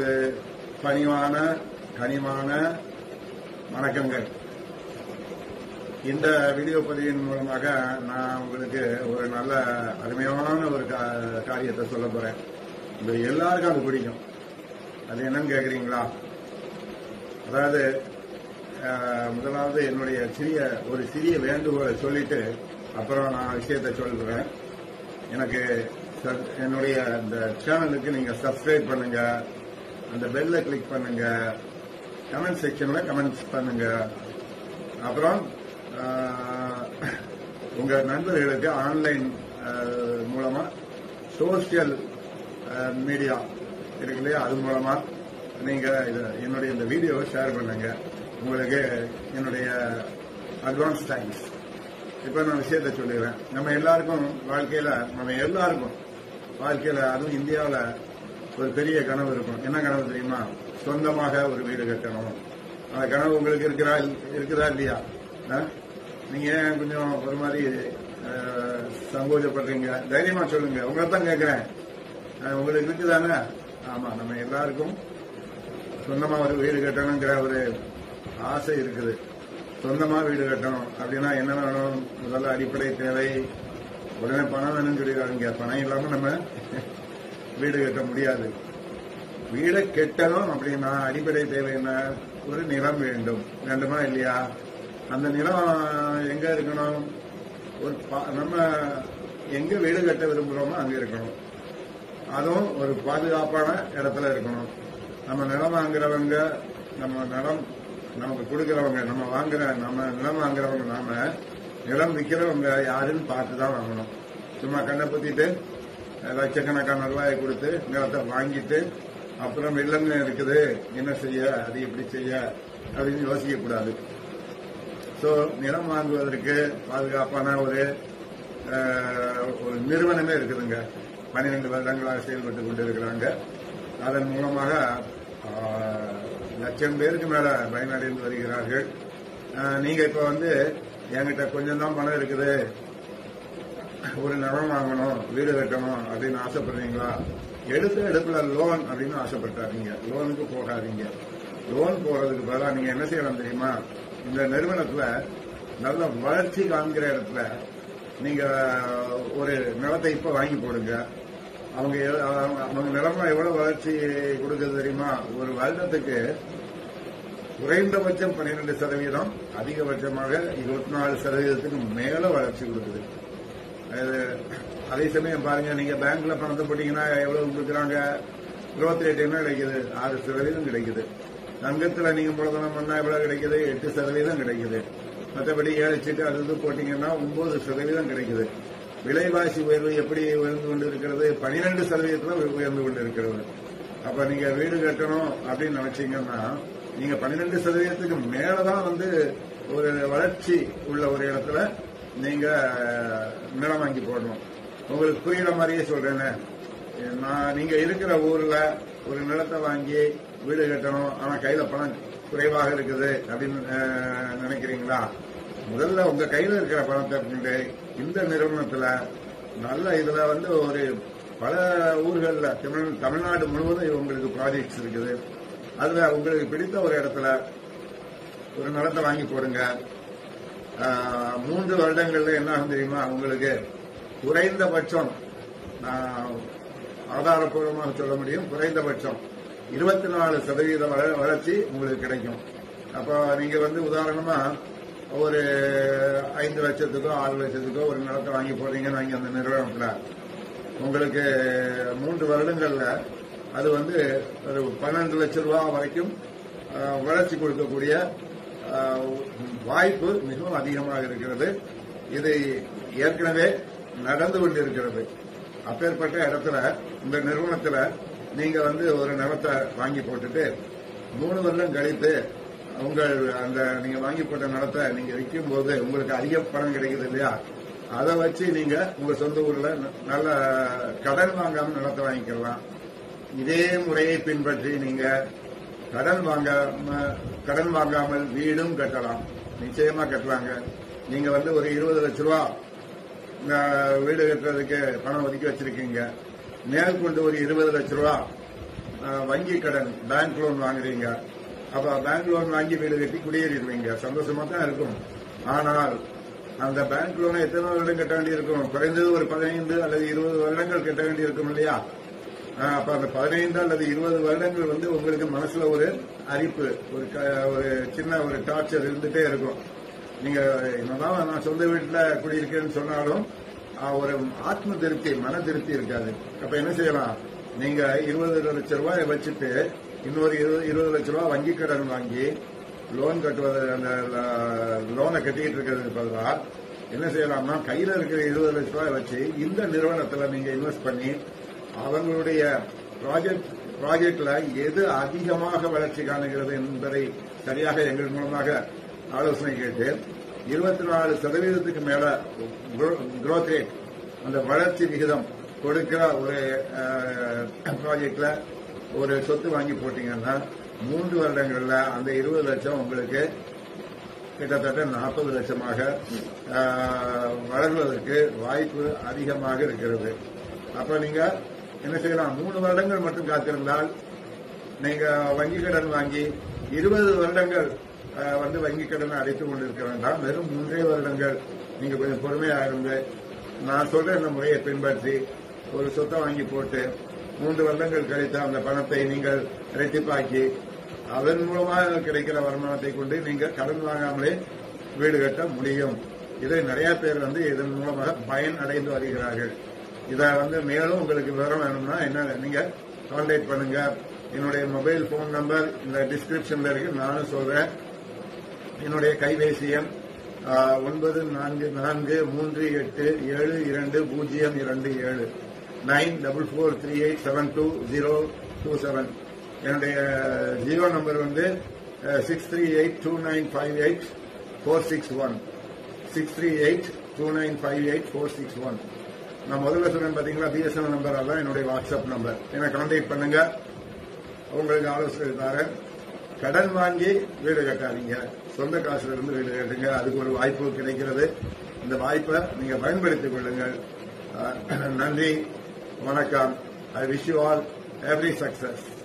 நமது பணிவான கனிவான வணக்கங்கள். இந்த வீடியோ பதிவின் மூலமாக நான் உங்களுக்கு ஒரு நல்ல அருமையான ஒரு காரியத்தை சொல்ல போறேன். இது எல்லாருக்கும் அது பிடிக்கும். அது என்னன்னு கேக்குறீங்களா? அதாவது முதலாவது என்னுடைய ஒரு சிறிய வேண்டுகோளை சொல்லிட்டு அப்புறம் நான் விஷயத்தை சொல்றேன். எனக்கு என்னுடைய அந்த சேனலுக்கு நீங்க சப்ஸ்கிரைப் பண்ணுங்க, அந்த பெல்ல கிளிக் பண்ணுங்க, கமெண்ட் செக்ஷன்ல கமெண்ட்ஸ் பண்ணுங்க, அப்புறம் உங்க நண்பர்களுக்கு ஆன்லைன் மூலமா சோசியல் மீடியா இருக்கு இல்லையா, அது மூலமா நீங்க என்னுடைய இந்த வீடியோவை ஷேர் பண்ணுங்க. உங்களுக்கு என்னுடைய அட்வான்ஸ் தேங்க்ஸ். இப்ப நான் விஷயத்த சொல்லிடுறேன். நம்ம எல்லாருக்கும் வாழ்க்கையில அதுவும் இந்தியாவில ஒரு பெரிய கனவு இருக்கும். என்ன கனவு தெரியுமா? சொந்தமாக ஒரு வீடு கட்டணும். அந்த கனவு உங்களுக்கு இருக்குதா இல்லையா? நீங்க ஏன் கொஞ்சம் ஒரு மாதிரி சங்கோஜப்படுறீங்க? தைரியமா சொல்லுங்க. உங்களை தான் கேட்கிறேன், உங்களுக்கு இருக்குதானே? ஆமா, நம்ம எல்லாருக்கும் சொந்தமா ஒரு வீடு கட்டணுங்கிற ஒரு ஆசை இருக்குது. சொந்தமா வீடு கட்டணும் அப்படின்னா என்ன வேணும்? முதல்ல அடிப்படை தேவை. உடனே பணம் வேணும்னு சொல்லிடுறாங்க. பணம் இல்லாம நம்ம வீடு கட்ட முடியாது. வீடை கட்டணும் அப்படின்னா அடிப்படை தேவை என்ன? ஒரு நிலம் வேண்டுமா இல்லையா? அந்த நிலம் எங்க இருக்கணும்? ஒரு நம்ம எங்க வீடு கட்ட விரும்புகிறோமோ அங்க இருக்கணும். அதுவும் ஒரு பாதுகாப்பான இடத்துல இருக்கணும். நம்ம நிலம் வாங்குறவங்க, நம்ம நிலம் நமக்கு கொடுக்கறவங்க, நம்ம நிலம் வாங்குறவங்க, நாம நிலம் விற்கிறவங்க யாருன்னு பார்த்துதான் வாங்கணும். சும்மா கண்ணை பத்திட்டு லட்சக்கணக்கான ரூபாயை கொடுத்து நிலத்தை வாங்கிட்டு அப்புறம் வெள்ளம் இருக்குது, என்ன செய்ய, அது எப்படி செய்ய அப்படின்னு யோசிக்க கூடாது. சோ நிலம் வாங்குவதற்கு பாதுகாப்பான ஒரு நிறுவனமே இருக்குதுங்க. 12 வருடங்களாக செயல்பட்டு கொண்டு இருக்கிறாங்க. அதன் மூலமாக 1,00,000 பேருக்கு மேல பயனடைந்து வருகிறார்கள். நீங்க இப்ப என்கிட்ட கொஞ்சம் தான் பணம் இருக்குது, ஒரு நிலம் வாங்கணும், வீடு கட்டணும் அப்படின்னு ஆசைப்படுறீங்களா? எடுப்புல லோன் அப்படின்னு ஆசைப்பட்டாதீங்க. லோனுக்கு போகாதீங்க. லோன் போறதுக்கு பதிலாக நீங்க என்ன செய்யலாம் தெரியுமா? இந்த நிறுவனத்துல நல்ல வளர்ச்சி காண்கிற இடத்துல நீங்க ஒரு நிலத்தை இப்ப வாங்கி போடுங்க. அவங்க நிலமா எவ்வளவு வளர்ச்சி கொடுக்குது தெரியுமா? ஒரு வருடத்துக்கு குறைந்தபட்சம் 12%, அதிகபட்சமாக 24% மேல வளர்ச்சி கொடுக்குது. அதே சமயம் பாருங்க, நீங்க பேங்க்ல பணத்தை போட்டீங்கன்னா எவ்வளவு கொடுக்குறாங்க? குரோத் ரேட் என்ன கிடைக்குது? 6% கிடைக்குது. தங்கத்துல நீங்க மூலதனம் பண்ணா எவ்வளவு கிடைக்குது? 8% கிடைக்குது. மற்றபடி ஏழைச்சிட்டு அது போட்டீங்கன்னா 9% கிடைக்குது. விலைவாசி உயர்வு எப்படி உயர்ந்து கொண்டு இருக்கிறது? 12% உயர்ந்து கொண்டு இருக்கிறது. அப்ப நீங்க வீடு கட்டணும் அப்படின்னு நினைச்சீங்கன்னா நீங்க 12% மேலதான் ஒரு வளர்ச்சி உள்ள ஒரு இடத்துல நீங்க நிலம் வாங்கி போடணும். உங்களுக்கு புரியுற மாதிரியே சொல்றேன்னு, நீங்க இருக்கிற ஊர்ல ஒரு நிலத்தை வாங்கி வீடு கட்டணும், ஆனா கையில பணம் குறைவாக இருக்குது அப்படின்னு நினைக்கிறீங்களா? முதல்ல உங்க கையில இருக்கிற பணத்தை இந்த நிறுவனத்துல நல்ல இதுல ஒரு பல ஊர்கள்ல, தமிழ்நாடு முழுவதும் உங்களுக்கு ப்ராஜெக்ட்ஸ் இருக்குது. அதுல உங்களுக்கு பிடித்த ஒரு இடத்துல ஒரு நிலத்தை வாங்கி போடுங்க. 3 வருடங்கள்ல என்ன ஆகும் தெரியுமா? உங்களுக்கு குறைந்தபட்சம், நான் ஆதாரபூர்வமாக சொல்ல முடியும், குறைந்தபட்சம் 24% வளர்ச்சி உங்களுக்கு கிடைக்கும். அப்ப நீங்க உதாரணமா ஒரு 5 லட்சத்துக்கோ 6 லட்சத்துக்கோ ஒரு நிலத்தை வாங்கி போறீங்கன்னு வாங்கி, அந்த நிறுவனத்துல உங்களுக்கு 3 வருடங்கள்ல அது ஒரு 12 லட்ச ரூபா வரைக்கும் வளர்ச்சி கொடுக்கக்கூடிய வாய்ப்பு மிகவும் அதிகமாக இருக்கிறது. இது ஏற்கனவே நடந்து கொண்டிருக்கிறது. அப்பேற்பட்ட இடத்துல இந்த நிறுவனத்துல நீங்க ஒரு நிலத்தை வாங்கி போட்டுட்டு 3 வருடம் கழித்து உங்கள் அந்த நீங்க வாங்கி போட்ட நிலத்தை நீங்க விற்கும் போது உங்களுக்கு அதிக பணம் கிடைக்குது இல்லையா? அதை வச்சு நீங்க உங்க சொந்த ஊர்ல நல்ல கடன் வாங்காம நிலத்தை வாங்கிக்கலாம். இதே முறையை பின்பற்றி நீங்க கடன் வாங்காமல் வீடும் கட்டலாம். நிச்சயமா கட்டலாங்க. நீங்க ஒரு 20 லட்ச ரூபா வீடு கட்டுறதுக்கு பணம் ஒதுக்கி வச்சிருக்கீங்க. மேற்கொண்டு ஒரு 20 லட்ச ரூபா வங்கி கடன் பேங்க் லோன் வாங்குறீங்க. அப்ப பேங்க் லோன் வாங்கி வீடு கட்டி குடியேறிடுவீங்க, சந்தோஷமா தான் இருக்கும். ஆனால் அந்த பேங்க் லோனை எத்தனை வருடம் கட்ட வேண்டியிருக்கும்? குறைந்தது ஒரு 15 அல்லது 20 வருடங்கள் கட்ட வேண்டியிருக்கும் இல்லையா? அப்ப அந்த 15 அல்லது 20 வருடங்கள் வந்து உங்களுக்கு மனசுல ஒரு அரிப்பு, ஒரு சின்ன ஒரு டார்ச்சர் இருந்துட்டே இருக்கும். நீங்க என்னதான் நான் சொந்த வீட்டுல குடியிருக்கேன்னு சொன்னாலும் ஒரு ஆத்ம திருப்தி, மன திருப்தி இருக்காது. அப்ப என்ன செய்யலாம்? நீங்க 20 லட்சம் ரூபாய் வச்சுட்டு இன்னொரு 20 லட்சம் ரூபாய் வங்கி கடன் வாங்கி லோன் கட்டுவது, அந்த லோனை கட்டிக்கிட்டு இருக்கிறது பதிலாக என்ன செய்யலாம்னா, கையில இருக்கிற 20 லட்சம் ரூபாய் வச்சு இந்த நிறுவனத்துல நீங்க இன்வெஸ்ட் பண்ணி அவங்களுடைய ப்ராஜெக்ட்ல எது அதிகமாக வளர்ச்சி காணுகிறது என்பதை சரியாக எங்கள் மூலமாக ஆலோசனை கேட்டு 24% மேல growth rate, அந்த வளர்ச்சி விகிதம் கொடுக்கிற ஒரு ப்ராஜெக்ட்ல ஒரு சொத்து வாங்கி போட்டீங்கன்னா 3 வருடங்கள்ல அந்த 20 லட்சம் உங்களுக்கு கிட்டத்தட்ட 40 லட்சமாக வளர்வதற்கு வாய்ப்பு அதிகமாக இருக்கிறது. அப்ப நீங்க என்ன செய்யலாம்? 3 வருடங்கள் மட்டும் காத்திருந்தால் நீங்க வங்கி கடன் வாங்கி 20 வருடங்கள் வந்து வங்கி கடனை அடைத்துக் கொண்டிருக்க வேண்டாம். வெறும் 3 வருடங்கள் நீங்க கொஞ்சம் பொறுமையாக இருந்து நான் சொல்ற இந்த முறையை பின்பற்றி ஒரு சொத்தை வாங்கி போட்டு 3 வருடங்கள் கழித்து அந்த பணத்தை நீங்கள் இரட்டிப்பாக்கி அதன் மூலமாக கிடைக்கிற வருமானத்தை கொண்டு நீங்கள் கடன் வாங்காமலே வீடு கட்ட முடியும். இதை நிறைய பேர் வந்து இதன் மூலமாக பயன் அடைந்து வருகிறார்கள். இதை வந்து மேலும் உங்களுக்கு விவரம் வேணும்னா என்ன, நீங்க கான்டாக்ட் பண்ணுங்க. என்னுடைய மொபைல் போன் நம்பர் இந்த டிஸ்கிரிப்ஷன்ல இருக்கு, நானும் சொல்றேன். என்னுடைய கைபேசி எண் 9443872027 9443872027. என்னுடைய ஜியோ நம்பர் வந்து 6382958461 6382958461. நான் முதல்ல சொன்னேன் பாத்தீங்களா, பிஎஸ்என்எல் நம்பர் அதான் என்னுடைய வாட்ஸ்அப் நம்பர். என்ன கான்டாக்ட் பண்ணுங்க, உங்களுக்கு ஆலோசனை தரேன். கடன் வாங்கி வீடு கட்டாதீங்க, சொந்த காசுல இருந்து வீடு கட்டுங்க. அதுக்கு ஒரு வாய்ப்பு கிடைக்கிறது, இந்த வாய்ப்பை நீங்க பயன்படுத்திக் கொள்ளுங்கள். நன்றி, வணக்கம். I wish you all every success.